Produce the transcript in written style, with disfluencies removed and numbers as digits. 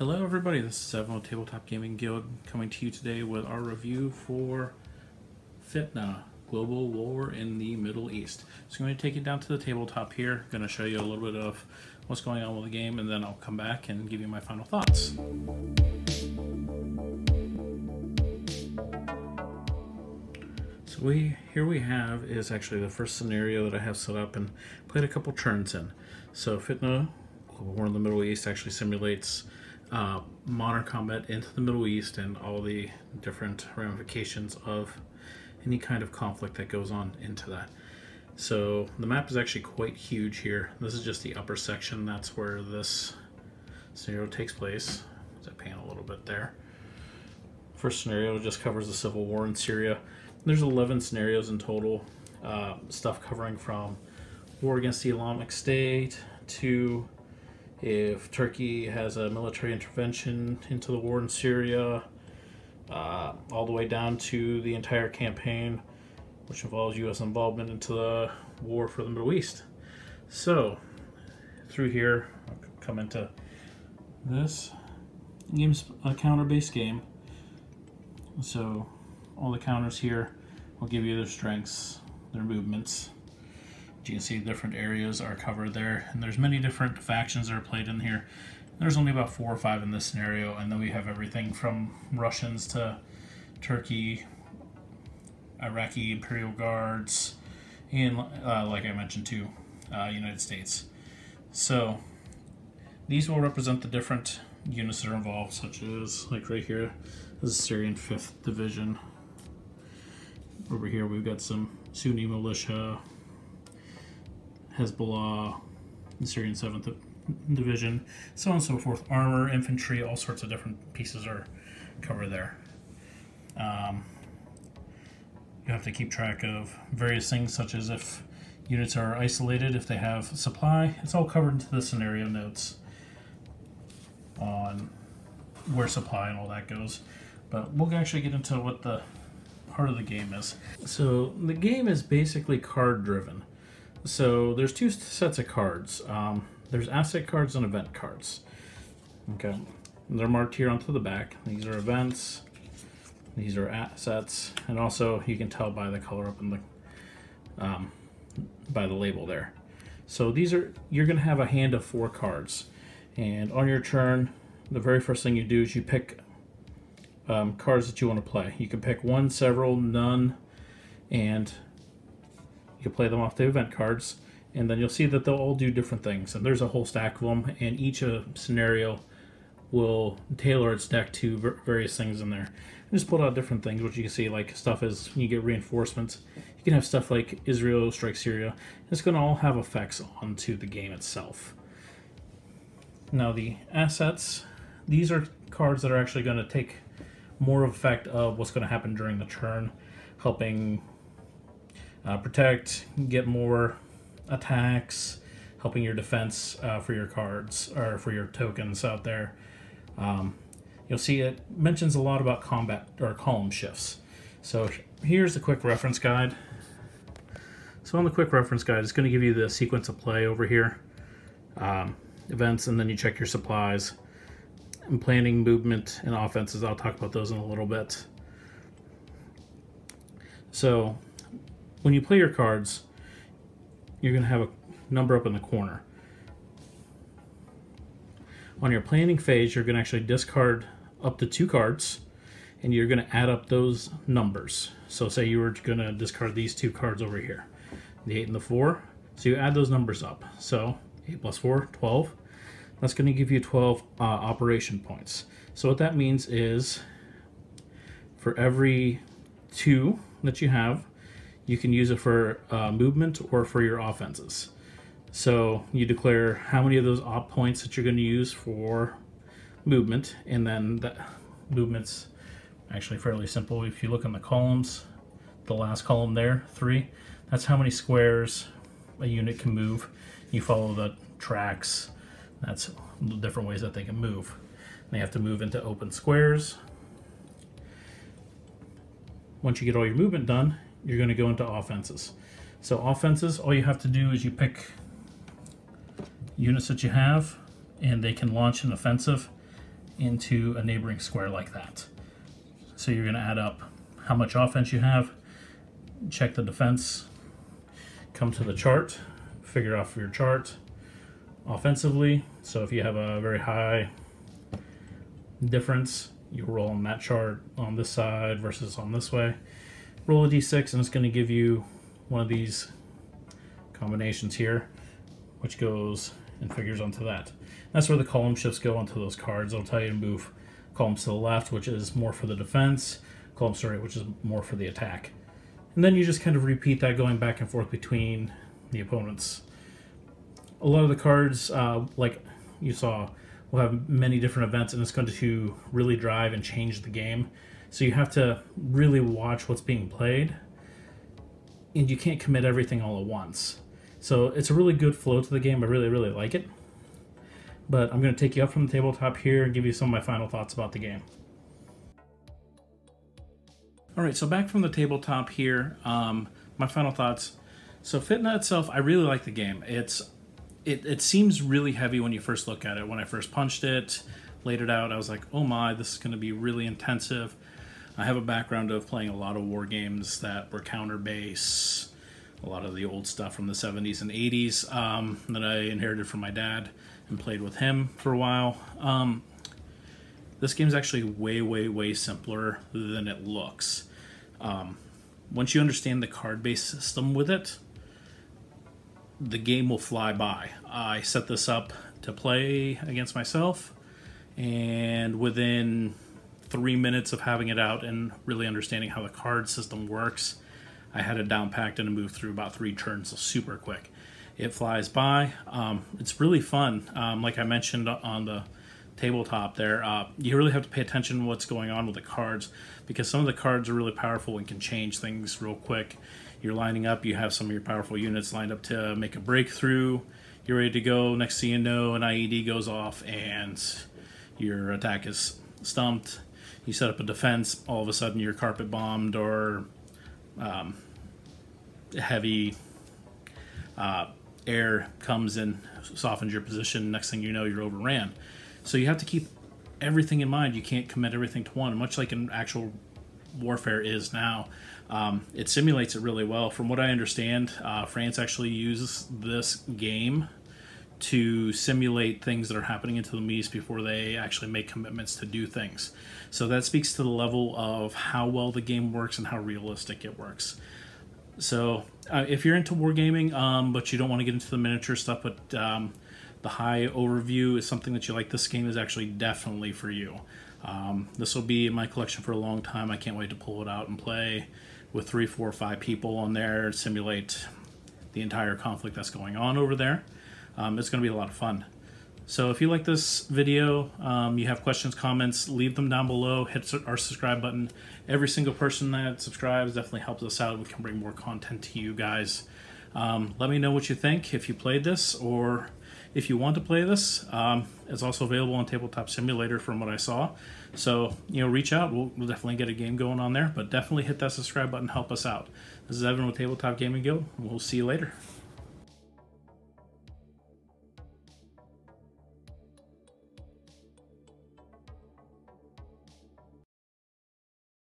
Hello everybody, this is Seven with Tabletop Gaming Guild coming to you today with our review for Fitna Global War in the Middle East. So I'm going to take you down to the tabletop here, I'm going to show you a little bit of what's going on with the game, and then I'll come back and give you my final thoughts. So here we have is actually the first scenario that I have set up and played a couple turns in. So Fitna Global War in the Middle East actually simulates modern combat into the Middle East and all the different ramifications of any kind of conflict that goes on into that. So the map is actually quite huge here. This is just the upper section. That's where this scenario takes place. So I pan a little bit there. First scenario just covers the civil war in Syria. There's 11 scenarios in total. Stuff covering from war against the Islamic State to if Turkey has a military intervention into the war in Syria, all the way down to the entire campaign, which involves U.S. involvement into the war for the Middle East. So, through here, I'll come into this. The game's a counter-based game, so all the counters here will give you their strengths, their movements. You can see different areas are covered there, and there's many different factions that are played in here. There's only about 4 or 5 in this scenario, and then we have everything from Russians to Turkey, Iraqi Imperial Guards, and like I mentioned too, United States. So these will represent the different units that are involved, such as like right here this is Syrian 5th Division. Over here we've got some Sunni militia, Hezbollah, the Syrian 7th Division, so on and so forth. Armor, infantry, all sorts of different pieces are covered there. You have to keep track of various things, such as if units are isolated, if they have supply. It's all covered into the scenario notes on where supply and all that goes. But we'll actually get into what the part of the game is. So the game is basically card driven. So there's two sets of cards. There's asset cards and event cards. Okay, and they're marked here onto the back. These are events, these are assets, and also you can tell by the color up in the by the label there. So these are, you're going to have a hand of 4 cards, and on your turn, the very first thing you do is you pick cards that you want to play. You can pick one, several, none, and you can play them off the event cards, and then you'll see that they'll all do different things. And there's a whole stack of them, and each scenario will tailor its deck to various things in there. I just pulled out different things, which you can see, like stuff is, you get reinforcements. You can have stuff like Israel strikes Syria. It's going to all have effects onto the game itself. Now the assets, these are cards that are actually going to take more effect of what's going to happen during the turn, helping protect, get more attacks, helping your defense for your cards or for your tokens out there. You'll see it mentions a lot about combat or column shifts. So here's the quick reference guide. So on the quick reference guide, it's going to give you the sequence of play over here, events, and then you check your supplies, and planning, movement, and offenses. I'll talk about those in a little bit. So when you play your cards, you're going to have a number up in the corner. On your planning phase, you're going to actually discard up to 2 cards, and you're going to add up those numbers. So say you were going to discard these 2 cards over here, the 8 and the 4. So you add those numbers up. So 8 plus 4, 12. That's going to give you 12 operation points. So what that means is for every 2 that you have, you can use it for movement or for your offenses. So you declare how many of those op points that you're going to use for movement, and then the movement's actually fairly simple. If you look in the columns, the last column there, 3, that's how many squares a unit can move. You follow the tracks, that's the different ways that they can move. And they have to move into open squares. Once you get all your movement done, you're going to go into offenses. So offenses, all you have to do is you pick units that you have, and they can launch an offensive, into a neighboring square like that. So you're going to add up how much offense you have, check the defense, come to the chart, figure off your chart offensively. So if you have a very high difference, you roll on that chart on this side versus on this way. Roll a d6 and it's going to give you one of these combinations here, which goes and figures onto that. That's where the column shifts go onto those cards. It'll tell you to move columns to the left, which is more for the defense, columns to the right, which is more for the attack. And then you just kind of repeat that going back and forth between the opponents. A lot of the cards, like you saw, will have many different events, and it's going to really drive and change the game. So you have to really watch what's being played, and you can't commit everything all at once. So it's a really good flow to the game. I really, really like it. But I'm going to take you up from the tabletop here and give you some of my final thoughts about the game. All right, so back from the tabletop here, my final thoughts. So Fitna itself, I really like the game. It seems really heavy when you first look at it. When I first punched it, laid it out, I was like, oh my, this is going to be really intensive. I have a background of playing a lot of war games that were counter-base, a lot of the old stuff from the 70s and 80s that I inherited from my dad and played with him for a while. This game's actually way, way, way simpler than it looks. Once you understand the card-based system with it, the game will fly by. I set this up to play against myself, and within 3 minutes of having it out and really understanding how the card system works, I had it down packed and moved through about 3 turns, so super quick. It flies by. It's really fun. Like I mentioned on the tabletop there, you really have to pay attention to what's going on with the cards, because some of the cards are really powerful and can change things real quick. You're lining up, you have some of your powerful units lined up to make a breakthrough, you're ready to go, next thing you know, an IED goes off and your attack is stumped. You set up a defense, all of a sudden you're carpet bombed or heavy air comes in, softens your position, next thing you know you're overran. So you have to keep everything in mind. You can't commit everything to one, much like an actual warfare is now. It simulates it really well. From what I understand, France actually uses this game to simulate things that are happening into the Middle East before they actually make commitments to do things. So that speaks to the level of how well the game works and how realistic it works. So if you're into wargaming, but you don't want to get into the miniature stuff, but the high overview is something that you like, this game is actually definitely for you. This will be in my collection for a long time. I can't wait to pull it out and play with 3, 4, 5 people on there, simulate the entire conflict that's going on over there. It's going to be a lot of fun. So if you like this video, you have questions, comments, leave them down below. Hit our subscribe button. Every single person that subscribes definitely helps us out. We can bring more content to you guys. Let me know what you think if you played this, or if you want to play this. It's also available on Tabletop Simulator from what I saw. So, you know, reach out. We'll definitely get a game going on there. But definitely hit that subscribe button. Help us out. This is Evan with Tabletop Gaming Guild. We'll see you later.